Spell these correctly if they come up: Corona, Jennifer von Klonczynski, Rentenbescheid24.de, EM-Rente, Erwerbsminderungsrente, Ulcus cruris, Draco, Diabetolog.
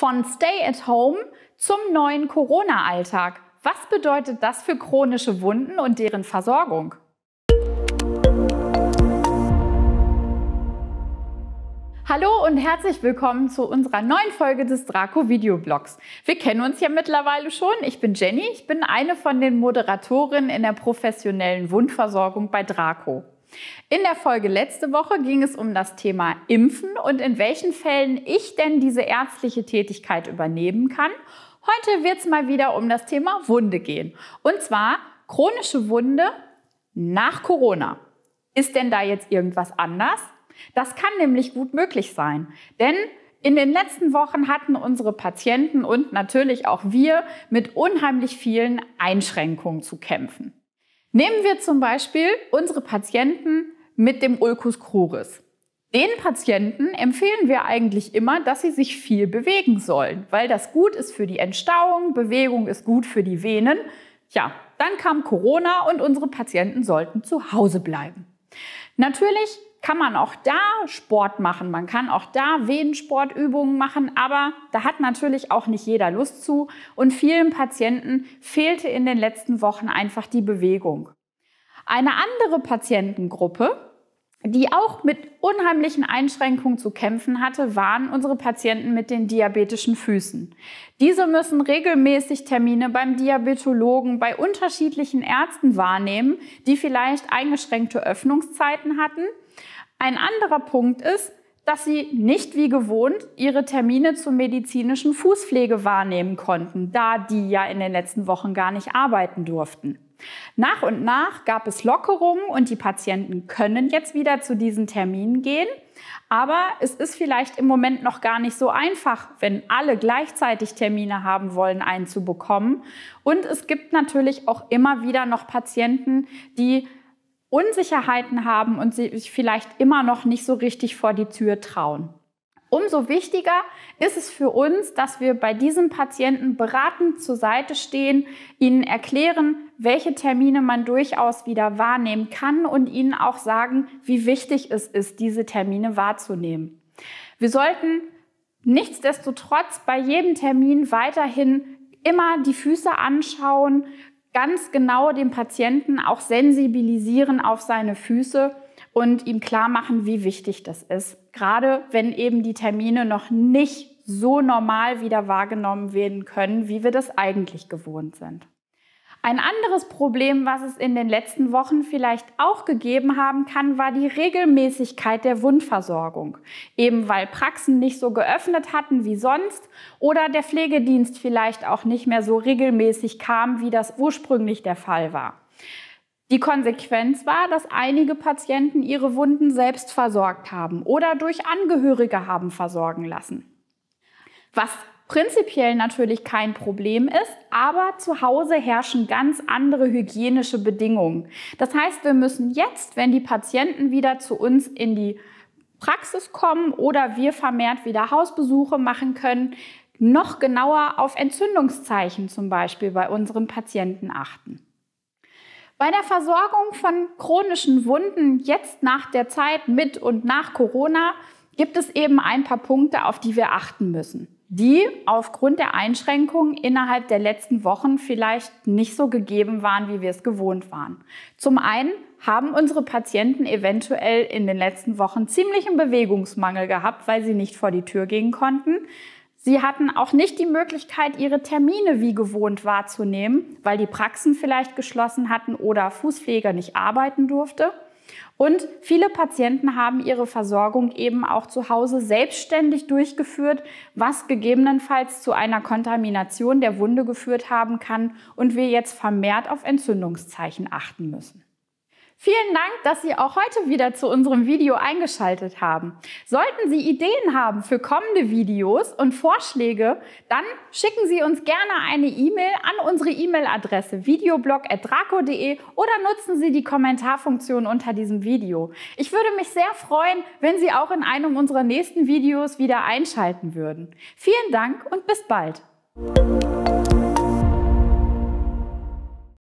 Von Stay at Home zum neuen Corona-Alltag. Was bedeutet das für chronische Wunden und deren Versorgung? Hallo und herzlich willkommen zu unserer neuen Folge des Draco Videoblogs. Wir kennen uns ja mittlerweile schon. Ich bin Jenny, ich bin eine von den Moderatorinnen in der professionellen Wundversorgung bei Draco. In der Folge letzte Woche ging es um das Thema Impfen und in welchen Fällen ich denn diese ärztliche Tätigkeit übernehmen kann. Heute wird es mal wieder um das Thema Wunde gehen. Und zwar chronische Wunde nach Corona. Ist denn da jetzt irgendwas anders? Das kann nämlich gut möglich sein, denn in den letzten Wochen hatten unsere Patienten und natürlich auch wir mit unheimlich vielen Einschränkungen zu kämpfen. Nehmen wir zum Beispiel unsere Patienten mit dem Ulcus cruris. Den Patienten empfehlen wir eigentlich immer, dass sie sich viel bewegen sollen, weil das gut ist für die Entstauung, Bewegung ist gut für die Venen. Ja, dann kam Corona und unsere Patienten sollten zu Hause bleiben. Natürlich kann man auch da Sport machen, man kann auch da Venensportübungen machen, aber da hat natürlich auch nicht jeder Lust zu und vielen Patienten fehlte in den letzten Wochen einfach die Bewegung. Eine andere Patientengruppe, die auch mit unheimlichen Einschränkungen zu kämpfen hatte, waren unsere Patienten mit den diabetischen Füßen. Diese müssen regelmäßig Termine beim Diabetologen, bei unterschiedlichen Ärzten wahrnehmen, die vielleicht eingeschränkte Öffnungszeiten hatten. Ein anderer Punkt ist, dass sie nicht wie gewohnt ihre Termine zur medizinischen Fußpflege wahrnehmen konnten, da die ja in den letzten Wochen gar nicht arbeiten durften. Nach und nach gab es Lockerungen und die Patienten können jetzt wieder zu diesen Terminen gehen, aber es ist vielleicht im Moment noch gar nicht so einfach, wenn alle gleichzeitig Termine haben wollen, einen zu bekommen. Und es gibt natürlich auch immer wieder noch Patienten, die Unsicherheiten haben und sich vielleicht immer noch nicht so richtig vor die Tür trauen. Umso wichtiger ist es für uns, dass wir bei diesen Patienten beratend zur Seite stehen, ihnen erklären, welche Termine man durchaus wieder wahrnehmen kann und ihnen auch sagen, wie wichtig es ist, diese Termine wahrzunehmen. Wir sollten nichtsdestotrotz bei jedem Termin weiterhin immer die Füße anschauen, ganz genau den Patienten auch sensibilisieren auf seine Füße und ihm klar machen, wie wichtig das ist. Gerade wenn eben die Termine noch nicht so normal wieder wahrgenommen werden können, wie wir das eigentlich gewohnt sind. Ein anderes Problem, was es in den letzten Wochen vielleicht auch gegeben haben kann, war die Regelmäßigkeit der Wundversorgung. Eben weil Praxen nicht so geöffnet hatten wie sonst oder der Pflegedienst vielleicht auch nicht mehr so regelmäßig kam, wie das ursprünglich der Fall war. Die Konsequenz war, dass einige Patienten ihre Wunden selbst versorgt haben oder durch Angehörige haben versorgen lassen. Was prinzipiell natürlich kein Problem ist, aber zu Hause herrschen ganz andere hygienische Bedingungen. Das heißt, wir müssen jetzt, wenn die Patienten wieder zu uns in die Praxis kommen oder wir vermehrt wieder Hausbesuche machen können, noch genauer auf Entzündungszeichen zum Beispiel bei unseren Patienten achten. Bei der Versorgung von chronischen Wunden jetzt nach der Zeit mit und nach Corona gibt es eben ein paar Punkte, auf die wir achten müssen, die aufgrund der Einschränkungen innerhalb der letzten Wochen vielleicht nicht so gegeben waren, wie wir es gewohnt waren. Zum einen haben unsere Patienten eventuell in den letzten Wochen ziemlichen Bewegungsmangel gehabt, weil sie nicht vor die Tür gehen konnten. Sie hatten auch nicht die Möglichkeit, ihre Termine wie gewohnt wahrzunehmen, weil die Praxen vielleicht geschlossen hatten oder Fußpfleger nicht arbeiten durfte. Und viele Patienten haben ihre Versorgung eben auch zu Hause selbstständig durchgeführt, was gegebenenfalls zu einer Kontamination der Wunde geführt haben kann und wir jetzt vermehrt auf Entzündungszeichen achten müssen. Vielen Dank, dass Sie auch heute wieder zu unserem Video eingeschaltet haben. Sollten Sie Ideen haben für kommende Videos und Vorschläge, dann schicken Sie uns gerne eine E-Mail an unsere E-Mail-Adresse videoblog@draco.de oder nutzen Sie die Kommentarfunktion unter diesem Video. Ich würde mich sehr freuen, wenn Sie auch in einem unserer nächsten Videos wieder einschalten würden. Vielen Dank und bis bald.